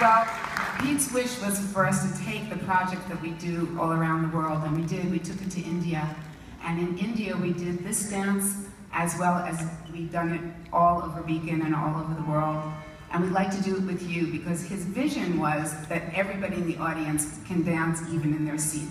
Well, Pete's wish was for us to take the project that we do all around the world, and we did. We took it to India, and in India we did this dance as well as we've done it all over Beacon and all over the world, and we'd like to do it with you because his vision was that everybody in the audience can dance even in their seat.